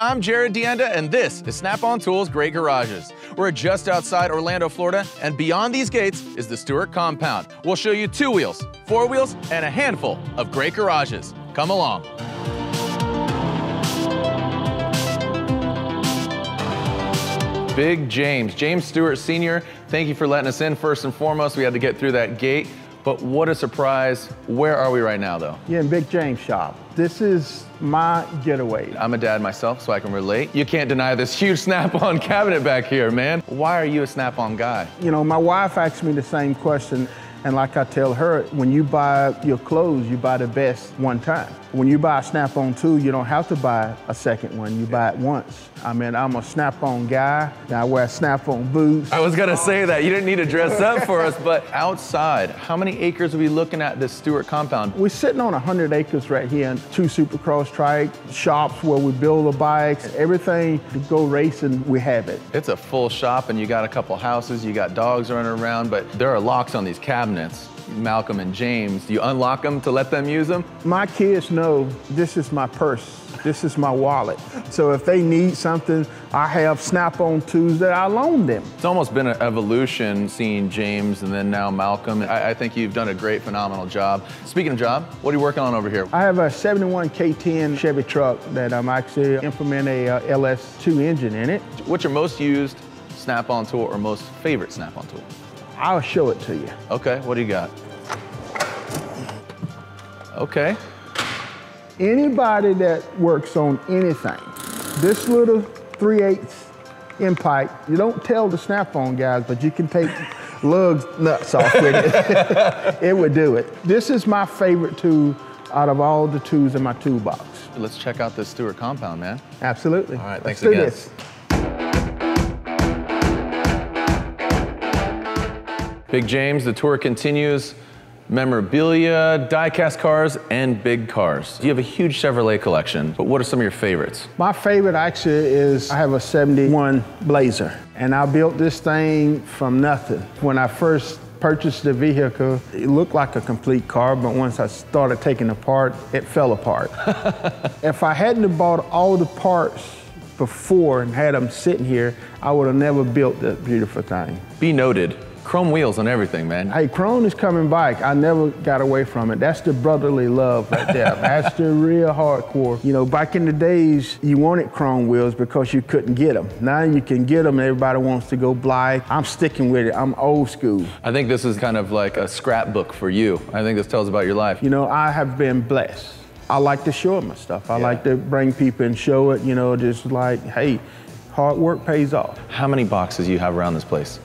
I'm Jarod Deanda, and this is Snap-on Tools Great Garages. We're just outside Orlando, Florida, and beyond these gates is the Stewart compound. We'll show you two wheels, four wheels, and a handful of great garages. Come along. Big James Stewart Sr., thank you for letting us in. First and foremost, we had to get through that gate, but what a surprise. Where are we right now, though? Yeah, in Big James' shop. This is my getaway. I'm a dad myself, so I can relate. You can't deny this huge Snap-on cabinet back here, man. Why are you a Snap-on guy? You know, my wife asked me the same question, and like I tell her, when you buy your clothes, you buy the best one time. When you buy a Snap-on tool, you don't have to buy a second one. You buy it once. I mean, I'm a Snap-on guy. I wear Snap-on boots. I was gonna say that. You didn't need to dress up for us, but outside, how many acres are we looking at this Stewart compound? We're sitting on 100 acres right here, and two Supercross trike shops where we build the bikes, everything to go racing, we have it. It's a full shop, and you got a couple houses, you got dogs running around, but there are locks on these cabinets. Malcolm and James, do you unlock them to let them use them? My kids know this is my purse, this is my wallet. So if they need something, I have Snap-on Tools that I loan them. It's almost been an evolution seeing James and then now Malcolm. I think you've done a great, phenomenal job. Speaking of job, what are you working on over here? I have a 71 K10 Chevy truck that I'm actually implementing a LS2 engine in it. What's your most used Snap-on tool or most favorite Snap-on tool? I'll show it to you. Okay, what do you got? Okay. Anybody that works on anything, this little 3/8 impact, you don't tell the Snap-on guys, but you can take Lug's nuts off with it. It would do it. This is my favorite tool out of all the tools in my toolbox. Let's check out this Stewart compound, man. Absolutely. All right, thanks again. Let's do this. Big James, the tour continues. Memorabilia, die-cast cars, and big cars. You have a huge Chevrolet collection, but what are some of your favorites? My favorite actually is, I have a 71 Blazer, and I built this thing from nothing. When I first purchased the vehicle, it looked like a complete car, but once I started taking it apart, it fell apart. If I hadn't have bought all the parts before and had them sitting here, I would have never built that beautiful thing. Be noted. Chrome wheels on everything, man. Hey, chrome is coming back. I never got away from it. That's the brotherly love right there. That's the real hardcore. You know, back in the days, you wanted chrome wheels because you couldn't get them. Now you can get them and everybody wants to go blind. I'm sticking with it. I'm old school. I think this is kind of like a scrapbook for you. I think this tells about your life. You know, I have been blessed. I like to show my stuff. I like to bring people and show it, you know, just like, hey, hard work pays off. How many boxes do you have around this place?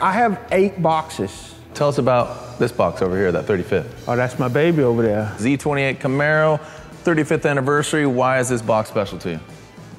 I have 8 boxes. Tell us about this box over here, that 35th. Oh, that's my baby over there. Z28 Camaro, 35th anniversary. Why is this box special to you?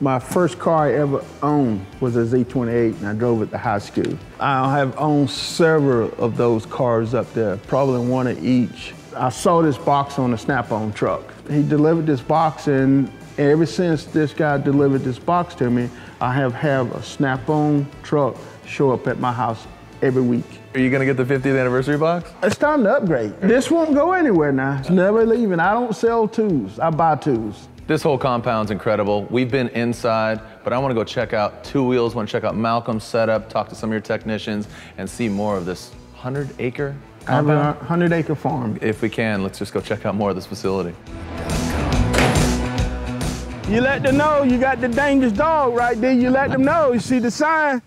My first car I ever owned was a Z28, and I drove it to high school. I have owned several of those cars up there, probably one of each. I saw this box on a Snap-on truck. He delivered this box, and ever since this guy delivered this box to me, I have had a Snap-on truck show up at my house every week. Are you gonna get the 50th anniversary box? It's time to upgrade. This won't go anywhere now. It's never leaving. I don't sell tools, I buy tools. This whole compound's incredible. We've been inside, but I wanna go check out Two Wheels, wanna check out Malcolm's setup, talk to some of your technicians, and see more of this 100-acre compound. I have a 100-acre farm. If we can, let's just go check out more of this facility. You let them know you got the dangerous dog right there. You let them know. You see the sign?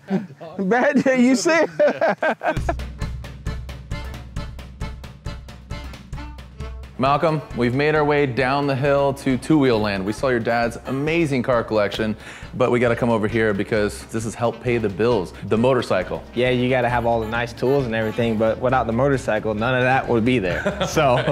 Bad day, you see it? Malcolm, we've made our way down the hill to Two-Wheel Land. We saw your dad's amazing car collection, but we gotta come over here because this has helped pay the bills. The motorcycle. Yeah, you gotta have all the nice tools and everything, but without the motorcycle, none of that would be there. So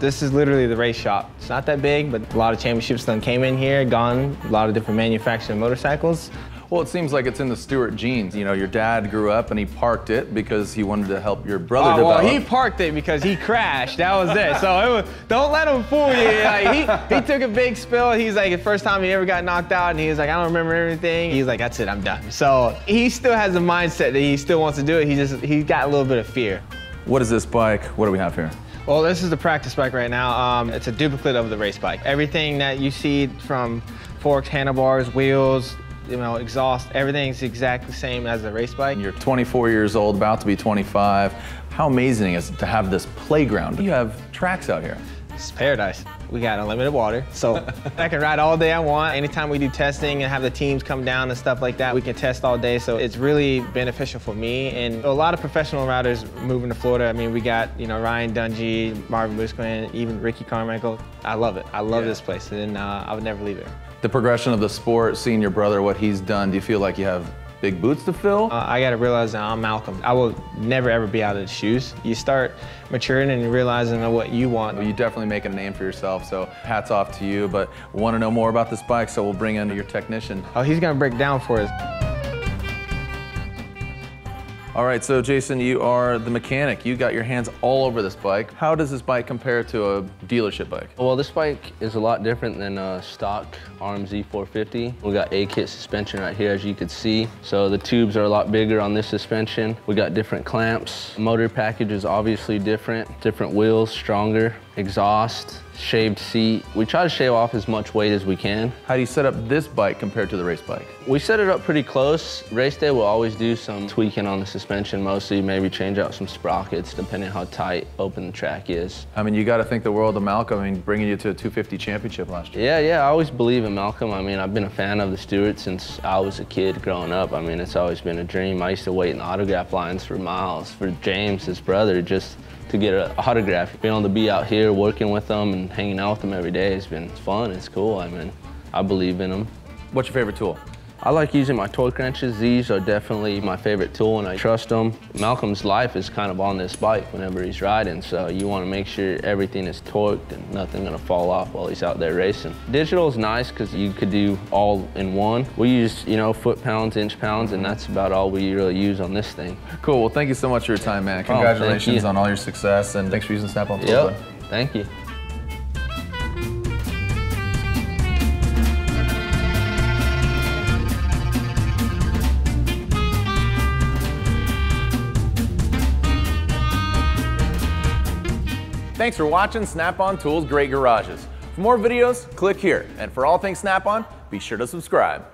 this is literally the race shop. It's not that big, but a lot of championships done came in here, gone, a lot of different manufacturing motorcycles. Well, it seems like it's in the Stewart genes. You know, your dad grew up and he parked it because he wanted to help your brother develop. Well, he parked it because he crashed. That was it. So it was, don't let him fool you. Like, he took a big spill. He's like, the first time he ever got knocked out, and he was like, I don't remember everything. He's like, that's it, I'm done. So he still has the mindset that he still wants to do it. He's got a little bit of fear. What is this bike? What do we have here? Well, this is the practice bike right now. It's a duplicate of the race bike. Everything that you see from forks, handlebars, wheels, you know, exhaust, everything's exactly the same as the race bike. You're 24 years old, about to be 25. How amazing is it to have this playground? You have tracks out here. It's paradise. We got unlimited water, so I can ride all day I want. Anytime we do testing and have the teams come down and stuff like that, we can test all day, so it's really beneficial for me. And a lot of professional riders moving to Florida. I mean, we got, you know, Ryan Dungy, Marvin Musquin, even Ricky Carmichael. I love it. I love this place, and I would never leave it. The progression of the sport, seeing your brother, what he's done, do you feel like you have big boots to fill? I gotta realize that I'm Malcolm. I will never ever be out of the shoes. You start maturing and realizing what you want. Well, you definitely make a name for yourself, so hats off to you, but wanna know more about this bike, so we'll bring in your technician. Oh, he's gonna break down for us. All right, so Jason, you are the mechanic. You got your hands all over this bike. How does this bike compare to a dealership bike? Well, this bike is a lot different than a stock RMZ450. We got A-kit suspension right here, as you can see. So the tubes are a lot bigger on this suspension. We got different clamps. Motor package is obviously different. Different wheels, stronger. Exhaust, shaved seat. We try to shave off as much weight as we can. How do you set up this bike compared to the race bike? We set it up pretty close. Race day, we'll always do some tweaking on the suspension mostly, maybe change out some sprockets depending on how tight open the track is. I mean, you gotta think the world of Malcolm, I mean, bringing you to a 250 championship last year. Yeah, I always believe in Malcolm. I mean, I've been a fan of the Stewart since I was a kid growing up. I mean, it's always been a dream. I used to wait in autograph lines for miles for James, his brother, just to get an autograph. Being able to be out here working with them and hanging out with them every day has been fun. It's cool. I mean, I believe in them. What's your favorite tool? I like using my torque wrenches. These are definitely my favorite tool, and I trust them. Malcolm's life is kind of on this bike whenever he's riding, so you want to make sure everything is torqued and nothing's going to fall off while he's out there racing. Digital is nice because you could do all in one. We use, you know, foot-pounds, inch-pounds, and that's about all we really use on this thing. Cool. Well, thank you so much for your time, man. Congratulations on all your success, and thanks for using Snap-on Tools. Yep. Thank you. Thanks for watching Snap-on Tools Great Garages. For more videos, click here. And for all things Snap-on, be sure to subscribe.